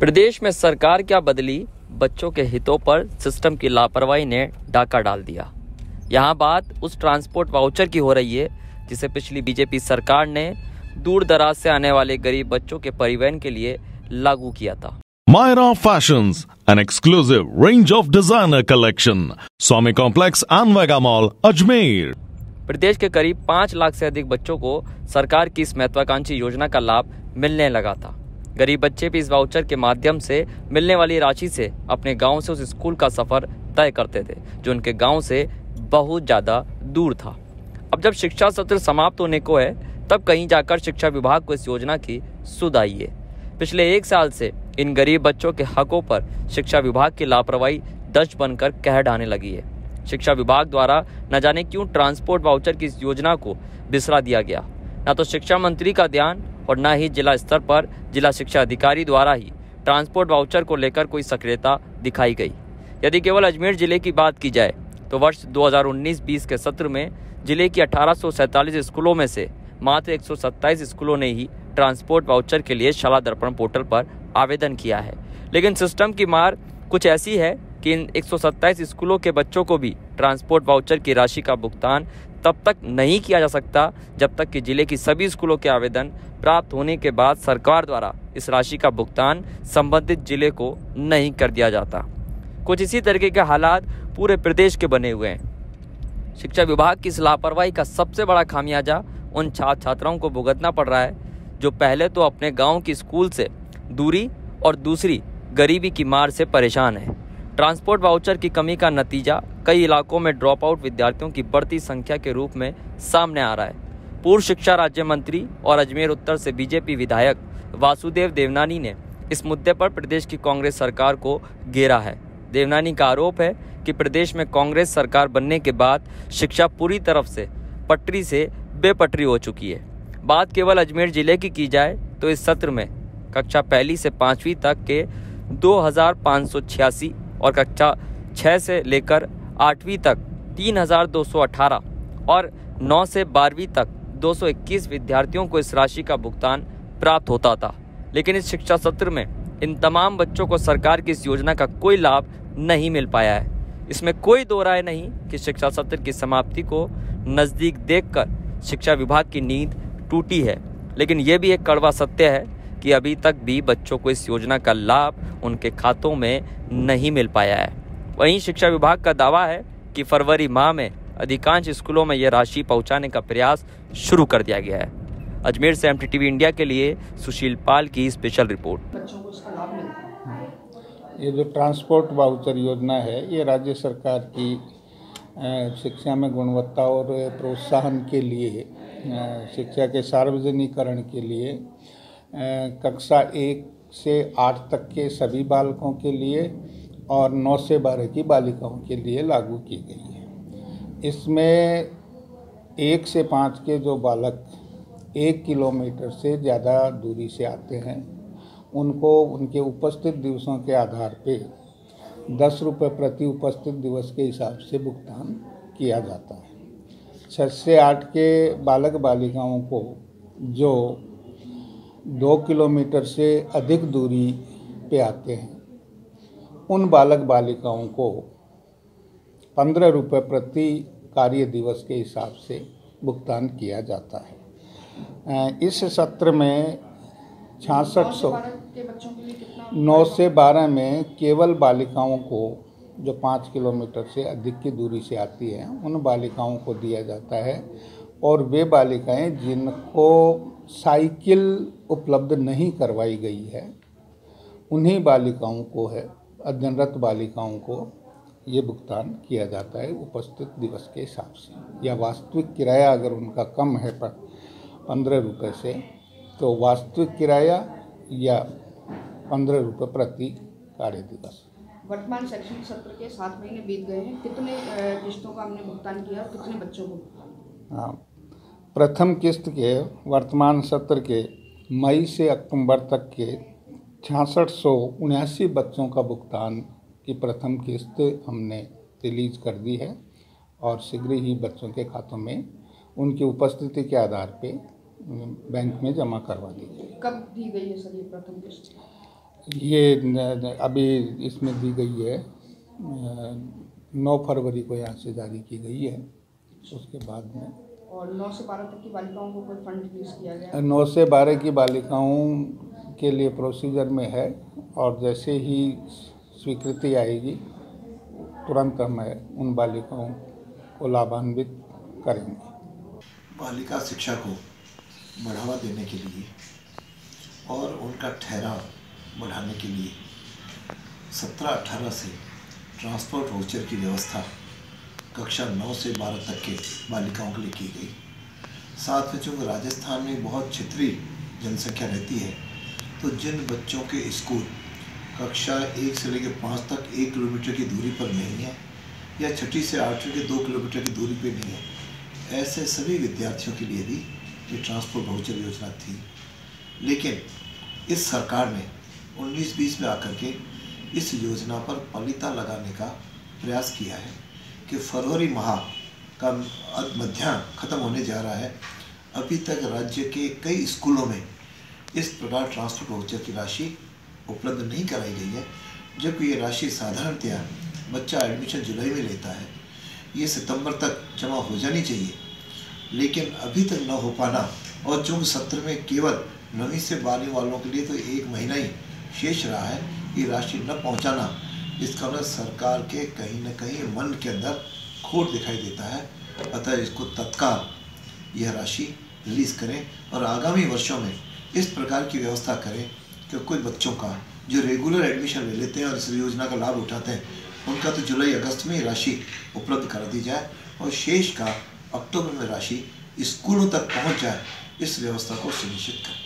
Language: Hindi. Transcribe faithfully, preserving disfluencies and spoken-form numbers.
प्रदेश में सरकार क्या बदली, बच्चों के हितों पर सिस्टम की लापरवाही ने डाका डाल दिया। यहाँ बात उस ट्रांसपोर्ट वाउचर की हो रही है जिसे पिछली बीजेपी सरकार ने दूर दराज से आने वाले गरीब बच्चों के परिवहन के लिए लागू किया था। Mayra Fashions, an exclusive range of designer collection, Swami Complex and MegaMall, Ajmer। प्रदेश के करीब पाँच लाख से अधिक बच्चों को सरकार की इस महत्वाकांक्षी योजना का लाभ मिलने लगा था। गरीब बच्चे भी इस वाउचर के माध्यम से मिलने वाली राशि से अपने गांव से उस स्कूल का सफर तय करते थे जो उनके गांव से बहुत ज्यादा दूर था। अब जब शिक्षा सत्र समाप्त होने को है तब कहीं जाकर शिक्षा विभाग को इस योजना की सुध आई है। पिछले एक साल से इन गरीब बच्चों के हकों पर शिक्षा विभाग की लापरवाही दस्त बनकर कहर ढाने लगी है। शिक्षा विभाग द्वारा न जाने क्यों ट्रांसपोर्ट वाउचर की इस योजना को बिसरा दिया गया। न तो शिक्षा मंत्री का ध्यान और न ही जिला स्तर पर जिला शिक्षा अधिकारी द्वारा ही ट्रांसपोर्ट वाउचर को लेकर कोई सक्रियता दिखाई गई। यदि केवल अजमेर जिले की बात की जाए तो वर्ष दो हज़ार उन्नीस बीस के सत्र में जिले की अठारह सौ सैंतालीस स्कूलों में से मात्र एक सौ सत्ताईस स्कूलों ने ही ट्रांसपोर्ट वाउचर के लिए शाला दर्पण पोर्टल पर आवेदन किया है। लेकिन सिस्टम की मार कुछ ऐसी है कि इन एक सौ सत्ताईस स्कूलों के बच्चों को भी ट्रांसपोर्ट वाउचर की राशि का भुगतान तब तक नहीं किया जा सकता जब तक कि जिले की सभी स्कूलों के आवेदन प्राप्त होने के बाद सरकार द्वारा इस राशि का भुगतान संबंधित जिले को नहीं कर दिया जाता। कुछ इसी तरीके के हालात पूरे प्रदेश के बने हुए हैं। शिक्षा विभाग की इस लापरवाही का सबसे बड़ा खामियाजा उन छात्र छात्राओं को भुगतना पड़ रहा है जो पहले तो अपने गाँव की स्कूल से दूरी और दूसरी गरीबी की मार से परेशान है। ट्रांसपोर्ट वाउचर की कमी का नतीजा कई इलाकों में ड्रॉप आउट विद्यार्थियों की बढ़ती संख्या के रूप में सामने आ रहा है। पूर्व शिक्षा राज्य मंत्री और अजमेर उत्तर से बीजेपी विधायक वासुदेव देवनानी ने इस मुद्दे पर प्रदेश की कांग्रेस सरकार को घेरा है। देवनानी का आरोप है कि प्रदेश में कांग्रेस सरकार बनने के बाद शिक्षा पूरी तरफ से पटरी से बेपटरी हो चुकी है। बात केवल अजमेर जिले की की जाए तो इस सत्र में कक्षा पहली से पाँचवीं तक के दो हज़ार पाँच सौ छियासी और कक्षा छः से लेकर आठवीं तक तीन हज़ार दो सौ अठारह और नौ से बारहवीं तक दो सौ इक्कीस विद्यार्थियों को इस राशि का भुगतान प्राप्त होता था। लेकिन इस शिक्षा सत्र में इन तमाम बच्चों को सरकार की इस योजना का कोई लाभ नहीं मिल पाया है। इसमें कोई दो राय नहीं कि शिक्षा सत्र की समाप्ति को नज़दीक देखकर शिक्षा विभाग की नींद टूटी है। लेकिन यह भी एक कड़वा सत्य है कि अभी तक भी बच्चों को इस योजना का लाभ उनके खातों में नहीं मिल पाया है। वहीं शिक्षा विभाग का दावा है कि फरवरी माह में अधिकांश स्कूलों में यह राशि पहुंचाने का प्रयास शुरू कर दिया गया है। अजमेर से M T T V India के लिए सुशील पाल की स्पेशल रिपोर्ट। बच्चों को इसका लाभ मिलता है। ये जो ट्रांसपोर्ट वाउचर योजना है ये राज्य सरकार की शिक्षा में गुणवत्ता और प्रोत्साहन के लिए, शिक्षा के सार्वजनिकरण के लिए, कक्षा एक से आठ तक के सभी बालकों के लिए और नौ से बारह की बालिकाओं के लिए लागू की गई है। इसमें एक से पाँच के जो बालक एक किलोमीटर से ज़्यादा दूरी से आते हैं उनको उनके उपस्थित दिवसों के आधार पे दस रुपये प्रति उपस्थित दिवस के हिसाब से भुगतान किया जाता है। छः से आठ के बालक बालिकाओं को जो दो किलोमीटर से अधिक दूरी पे आते हैं उन बालक बालिकाओं को पंद्रह रुपये प्रति कार्य दिवस के हिसाब से भुगतान किया जाता है। इस सत्र में छियासठ सौ नौ से बारह में केवल बालिकाओं को जो पाँच किलोमीटर से अधिक की दूरी से आती हैं उन बालिकाओं को दिया जाता है और वे बालिकाएं जिनको साइकिल उपलब्ध नहीं करवाई गई है उन्हीं बालिकाओं को है, अध्ययनरत बालिकाओं को ये भुगतान किया जाता है उपस्थित दिवस के हिसाब से। या वास्तविक किराया अगर उनका कम है पर पंद्रह रुपये से तो वास्तविक किराया या पंद्रह रुपये प्रति कार्य दिवस। वर्तमान शैक्षणिक सत्र के सात महीने बीत गए हैं, कितने किस्तों का हमने भुगतान किया और कितने बच्चों को? हाँ, प्रथम किस्त के वर्तमान सत्र के मई से अक्टूबर तक के छियासठ सौ उन्यासी बच्चों का भुगतान की प्रथम किस्त हमने रिलीज कर दी है और शीघ्र ही बच्चों के खातों में उनकी उपस्थिति के आधार पे बैंक में जमा करवा दी गई। कब दी गई है सर ये प्रथम किस्त? ये अभी इसमें दी गई है, नौ फरवरी को यहाँ से जारी की गई है, उसके बाद में। और नौ से बारह तक की बालिकाओं को कोई फंड रिलीज किया गया? नौ से बारह की बालिकाओं के लिए प्रोसीजर में है और जैसे ही स्वीकृति आएगी तुरंत हम उन बालिकाओं को लाभान्वित करेंगे। बालिका शिक्षा को बढ़ावा देने के लिए और उनका ठहराव बढ़ाने के लिए सत्रह अठारह से ट्रांसपोर्ट वाउचर की व्यवस्था कक्षा नौ से बारह तक के बालिकाओं के लिए की गई। साथ में चूँकि राजस्थान में बहुत क्षेत्रीय जनसंख्या रहती है तो जिन बच्चों के स्कूल कक्षा एक से लेकर पाँच तक एक किलोमीटर की दूरी पर नहीं है या छठी से आठवीं के दो किलोमीटर की दूरी पर नहीं है, ऐसे सभी विद्यार्थियों के लिए भी ये ट्रांसपोर्ट वाउचर योजना थी। लेकिन इस सरकार ने उन्नीस बीस में आकर के इस योजना पर पलिता लगाने का प्रयास किया है कि फरवरी माह का मध्यान्ह खत्म होने जा रहा है, अभी तक राज्य के कई स्कूलों में इस प्रकार ट्रांसपोर्ट वाउचर की राशि उपलब्ध नहीं कराई गई है, जबकि ये राशि साधारणतया बच्चा एडमिशन जुलाई में लेता है, ये सितंबर तक जमा हो जानी चाहिए, लेकिन अभी तक न हो पाना। और चूँकि सत्र में केवल नवी से बारहवीं वालों के लिए तो एक महीना ही शेष रहा है, ये राशि न पहुंचाना, इसका न सरकार के कहीं न कहीं मन के अंदर खोट दिखाई देता है। अतः इसको तत्काल यह राशि रिलीज करें और आगामी वर्षों में इस प्रकार की व्यवस्था करें कि कुछ बच्चों का जो रेगुलर एडमिशन ले लेते हैं और इस योजना का लाभ उठाते हैं उनका तो जुलाई अगस्त में राशि उपलब्ध करा दी जाए और शेष का अक्टूबर में राशि स्कूलों तक पहुँच जाए, इस व्यवस्था को सुनिश्चित करें।